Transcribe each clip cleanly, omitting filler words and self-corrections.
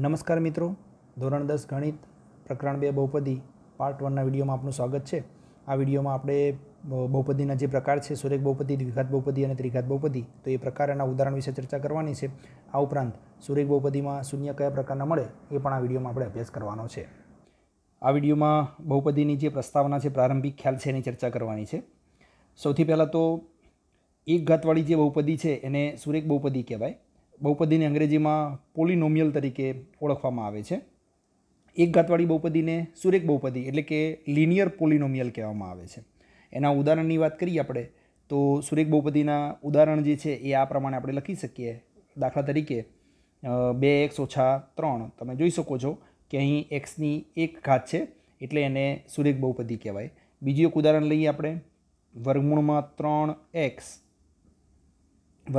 नमस्कार मित्रों, धोरण 10 गणित प्रकरण 2 बहुपदी पार्ट 1 विडियो में आपनु स्वागत है। आ विडियो में आपणे बहुपदीना जे प्रकार है सुरेख बहुपदी, द्विघात बहुपदी और त्रिघात बहुपदी, तो ये प्रकार उदाहरण विषय चर्चा करवानी है। आ उपरांत सुरेख बहुपदी में शून्य क्या प्रकारना मळे ये पण आ विडियो में आपणे अभ्यास करवानो छे। आ विडियो में बहुपदीनी जे प्रस्तावना है, प्रारंभिक ख्याल है, एनी चर्चा करवानी है। सौथी पहला तो एक घातवाड़ी जो बहुपदी है एने सुरेख बहुपदी कहेवाय। बहुपदी ने अंग्रेजी में पोलिनोमियल तरीके ओळखवामां आवे छे। एक घातवाड़ी बहुपदी ने सुरेख बहुपदी एटले के लीनियर पोलिनोमियल कहेवामां आवे छे। एना उदाहरणनी वात करीए आपणे तो सुरेख बहुपदीना उदाहरण जे छे ए आ प्रमाणे आपणे लखी सकीए। दाखला तरीके 2x - 3 तमे जोई शको छो कि अहीं एक्सनी एक घात छे एटले एने सुरेख बहुपदी कहेवाय। बीजुं एक उदाहरण लईए आपणे √3x +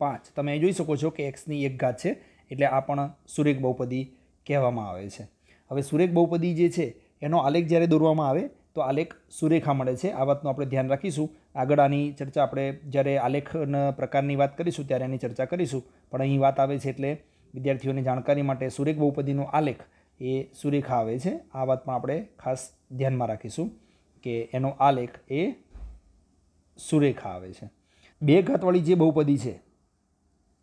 5। तमे जोई शको छो कि एक्सनी एक घात छे एटले आ पण सुरेख बहुपदी कहेवामां आवे छे। हवे सुरेख बहुपदी जे छे एनो आलेख ज्यारे दोरवामां आवे तो आलेख सुरेखा मळे छे। आ वातनुं आपणे ध्यान राखीशुं। आगळ आनी चर्चा आपणे ज्यारे आलेखन प्रकारनी वात करीशुं त्यारे एनी चर्चा करीशुं, पण अहीं वात आवे छे एटले विद्यार्थीओने जाणकारी माटे सुरेख बहुपदीनो आलेख ए सुरेखा आवे छे। आ वात पण आपणे खास ध्यानमां राखीशुं के एनो आलेख ए सुरेखा आवे छे। बे घातवाड़ी जे बहुपदी है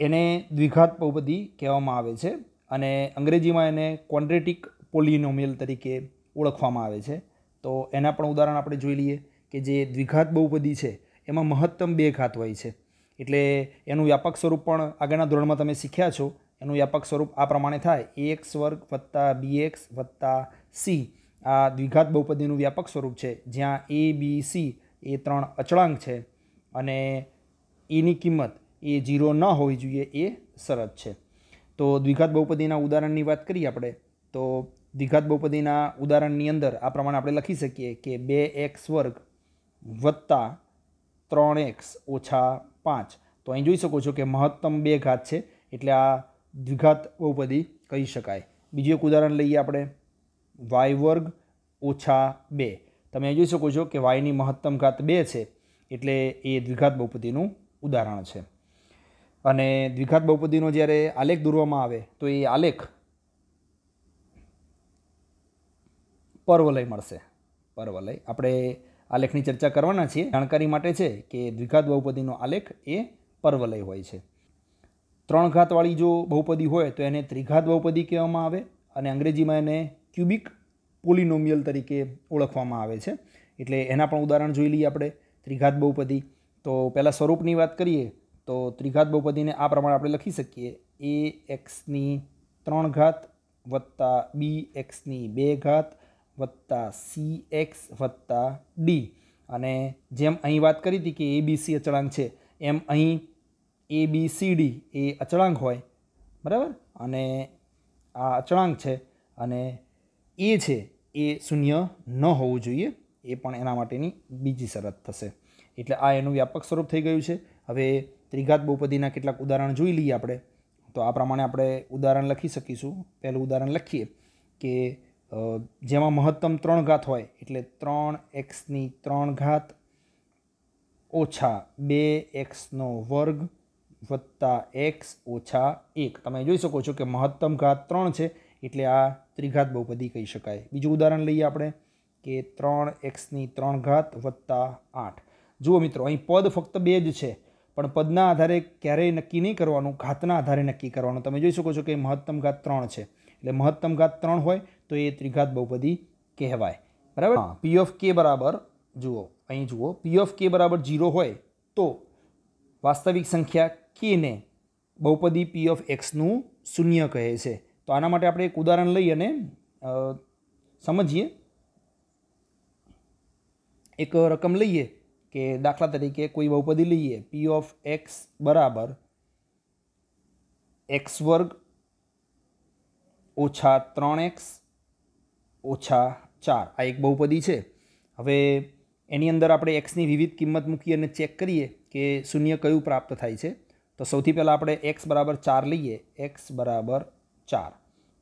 एने द्विघात बहुपदी कहेवामां आवे छे अने अंग्रेजी में एने क्वाड्रेटिक पोलिनोमियल तरीके ओळखवामां आवे छे। तो एना पण उदाहरण आपणे जोई लईए कि जे द्विघात बहुपदी है एमां महत्तम बे घात होय छे, एटले एनुं व्यापक स्वरूप पण आगळना धोरणमां तमे शीख्या छो। एनुं व्यापक स्वरूप आ प्रमाणे थाय ax² + bx + c। आ द्विघात बहुपदीनुं व्यापक स्वरूप है, ज्यां a, b, c ए 3 अचळांक है अने एनी किंमत ए 0 न होवी जोईए ए शरत है। तो द्विघात बहुपदीना उदाहरणनी वात करीए आपणे तो द्विघात बहुपदीना उदाहरणनी अंदर आ प्रमाणे आपणे लखी सकीए कि 2x² + 3x - 5। तो अहीं जोई शको छो कि महत्तम बे घात छे एटले आ द्विघात बहुपदी कही शकाय। बीजुं एक उदाहरण लईए आपणे y² - 2। तमे जोई शको छो कि y नी महत्तम घात 2 छे एटले ए द्विघात बहुपदीनुं उदाहरण है। अने द्विघात बहुपदीनो ज्यारे आलेख दोरवामां आवे तो ये आलेख परवलय मळशे। परवलय आपणे आलेखनी चर्चा करवाना छीए। जाणकारी माटे छे कि द्विघात बहुपदीनो आलेख ए परवलय होय छे। 3 घातवाळी जो बहुपदी होय तो एने त्रिघात बहुपदी कहेवामां आवे अने अंग्रेजीमां एने क्यूबिक पोलिनोमियल तरीके ओळखवामां आवे छे। एटले एना पण उदाहरण जोई लईए आपणे त्रिघात बहुपदी। तो पहला स्वरूपनी बात करिए तो त्रिघात बहुपदी ने आ प्रमाणे आपणे लखी सकीए ax³ + bx² + cx+ d। अने जेम अहीं बात करी थी कि abc अचळांक है एम अहीं abcd ए अचळांक होय, बराबर, अने आ अचळांक है अने ए छे ए 0 न होवुं जोईए, ए पण एना माटेनी बीजी शरत थशे। एटले आ एनुं व्यापक स्वरूप थई गयुं छे। हवे त्रिघात बहुपदीना केटलाक उदाहरण जोई लईए आपणे तो आ प्रमाणे आपणे उदाहरण लखी सकीशुं। पहेलुं उदाहरण लखीए कि जेमां महत्तम 3 घात होय एटले 3x³ - 2x² + x - 1। तमे जोई शको छो कि महत्तम घात 3 छे एटले आ त्रिघात बहुपदी कही शकाय। बीजुं उदाहरण लईए आपणे कि 3x³ + 8। जुओ मित्रों, अहीं पद फक्त 2 ज छे पण पदना आधारे क्यारेय नक्की नहीं करवानुं, घातना आधारे नक्की करवानुं। तमे जोई शको छो कि महत्तम घात 3 छे एटले महत्तम घात 3 होय तो ए त्रिघात बहुपदी कहेवाय, बराबर। p(k) बराबर जुओ, अहीं जुओ p(k) बराबर 0 होय तो वास्तविक संख्या k ने बहुपदी p(x) नुं शून्य कहे छे। तो आना माटे आपणे एक उदाहरण लई अने समजीए। एक रकम लईए के दाखला तरीके कोई बहुपदी लीए p(x) = x² - 3x - 4। आ एक बहुपदी है। हवे एनी अंदर आपणे x नी विविध किंमत मूकी अने चेक करिए कि शून्य क्यूँ प्राप्त थाय छे। तो सौथी पहला आपणे x बराबर 4 लीए। x बराबर 4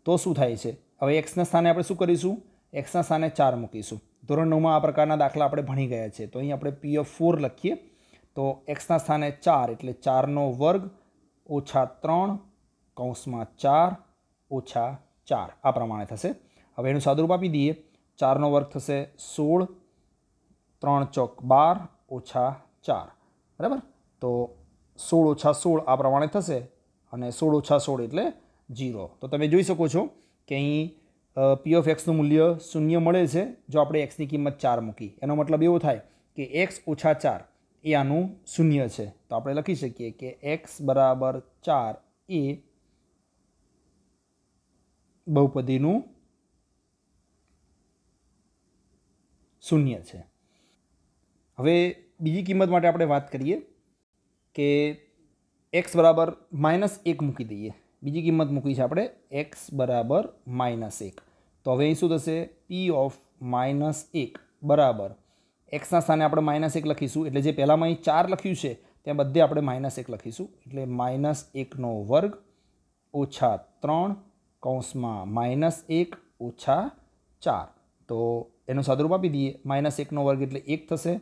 तो शुं थाय छे? हवे x ना स्थाने आपणे शुं करीशुं? x ना स्थाने 4 मूकीशुं। धोरण 9 में आ प्रकारना दाखला आपणे भणी गया छे। तो अहीं आपणे p(4) लखीए तो x ना स्थाने 4 एटले 4² - 3 / 4 ओछा चार आ प्रमाणे थशे। हवे एनु सादुरूप आपी दीए, 4 नो वर्ग थशे 16, 3 × 4 12 ओछा 4 बराबर। तो 16 × 16 आ प्रमाणे थशे अने 16 × 16 एटले 0। तो तमे जोई शको छो के अहीं पी ऑफ एक्सनु मूल्य 0 मळे छे जो आपणे एक्सनी किंमत 4 मूकी। एनो मतलब एवो थाय के एक्स ओछा 4 ए आनु 0 छे। तो आपणे लखी शकीए के एक्स बराबर 4 ए बहुपदीनु 0 छे। हवे बीजी किंमत माटे आपणे वात करीए के एक्स बराबर -1 मूकी दीए। बीजी किंमत मूकी छे आपणे एक्स बराबर -1। तो हवे शुं थशे पी ऑफ -1 बराबर एक्सना स्थाने आपणे -1 लखीशुं एटले जे पहेलामां ही 4 लख्युं छे त्यां बधे आपणे -1 लखीशुं एटले -1 ओछा 3 કૌંસમાં -1 ઓછા 4। તો એનું સાદુરૂપ આપી દઈએ, -1 વર્ગ એટલે 1 થશે। આ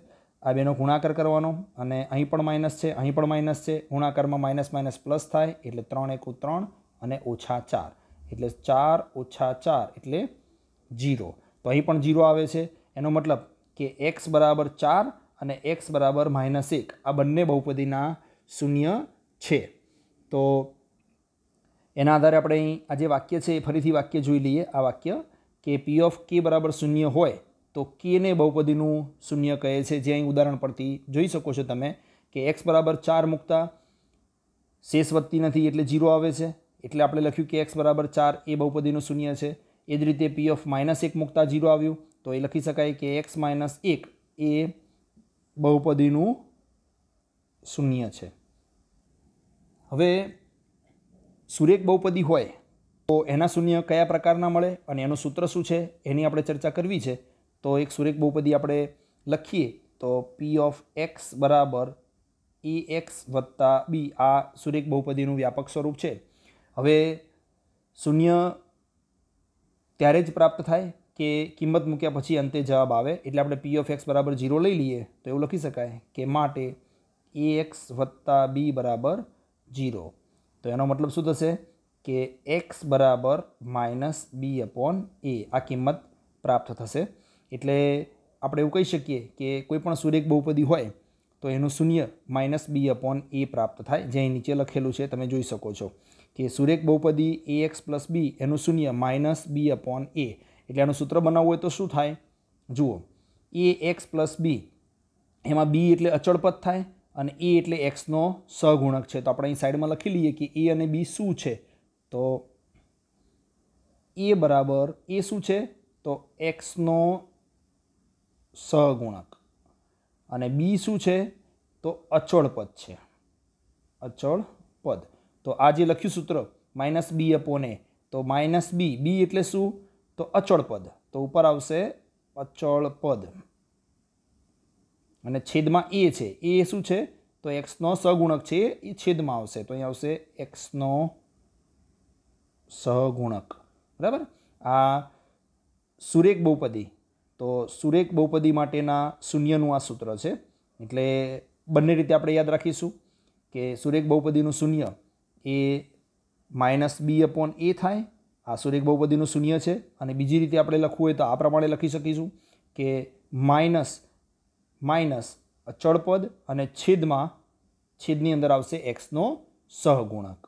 બેનો ગુણાકાર કરવાનો અને અહીં પણ માઇનસ છે, અહીં પણ માઇનસ છે, ગુણાકારમાં માઇનસ માઇનસ પ્લસ થાય એટલે 3 × 3 અને -4 એટલે 4 × 4 એટલે 0। તો અહીં પણ 0 આવે છે। એનો મતલબ કે x બરાબર 4 અને x બરાબર -1 આ બંને બહુપદીના 0 છે। તો एना आधार अपने आज वाक्य है फरीथी वाक्य जोई लीए। आ वाक्य के पी ऑफ के बराबर 0 होय तो के ने बहुपदीनु 0 कहे छे, जे अहीं उदाहरण परथी जोई शको छो तमे के एक्स बराबर 4 मूकता शेष वधती नथी एटले 0 आवे छे। एटले आपणे लख्युं के एक्स बराबर 4 ए बहुपदीनु 0 छे। ए ज रीते पी ऑफ -1 मूकता 0 आव्युं तो ए लखी शकाय के एक्स -1 ए बहुपदीनु 0 छे। हवे सुरेख बहुपदी होय तो एना 0 कया प्रकारना मळे अने एनुं सूत्र शुं छे एनी आपणे चर्चा करवी छे। तो एक सुरेख बहुपदी आपणे लखीए तो पी ऑफ एक्स बराबर ए एक्स वत्ता बी आ सुरेख बहुपदीनुं व्यापक स्वरूप छे। हवे 0 त्यारे ज प्राप्त थाय के किंमत मूक्या पछी अंते जवाब आवे एटले आपणे पी ऑफ एक्स बराबर 0 लई लीए तो एवुं लखी शकाय के माटे ए एक्स वत्ता बी बराबर 0। तो एनो मतलब शुं थशे के एक्स बराबर -b/a आ किंमत प्राप्त थशे। एटले आपणे एवुं कही शकीए के कोईपण सुरेख बहुपदी होय तो एनुं 0 -b/a प्राप्त थाय, जे अहीं नीचे लखेलुं छे। तमे जोई शको छो के सुरेख बहुपदी ax+b एनुं 0 -b/a। एटले आनुं सूत्र बनावવું હોય तो शुं थाय जुओ ax+b एमां b एटले अचळ पद थाय અને a એટલે x નો સહગુણક છે। તો આપણે અહીં સાઈડમાં લખી લઈએ કે a અને b શું છે। તો a બરાબર a શું છે તો x નો સહગુણક અને b શું છે તો અચળ પદ છે, અચળ પદ। તો આ જે લખ્યું સૂત્ર -b/a તો -b b એટલે શું તો અચળ પદ। તો ઉપર આવશે અચળ પદ अने छेद में ए है, ए शू है तो एक्स नो सहगुणक है ये छेद में आवशे तो अहीं आवशे एक्स नो सहगुणक बराबर। आ सुरेख बहुपदी तो सुरेख बहुपदी माटेना 0नु आ सूत्र है। एटले बंने रीते आपणे याद राखीशुं के सुरेख बहुपदीनु 0 ए -b/a थाय, आ सुरेख बहुपदीनु 0 है। अने बीजी रीते आपणे लखवुं होय तो आ प्रमाणे लखी शकीशुं के -- अचळपद अने छेदमां छेदनी अंदर आवशे एक्स नो सहगुणक।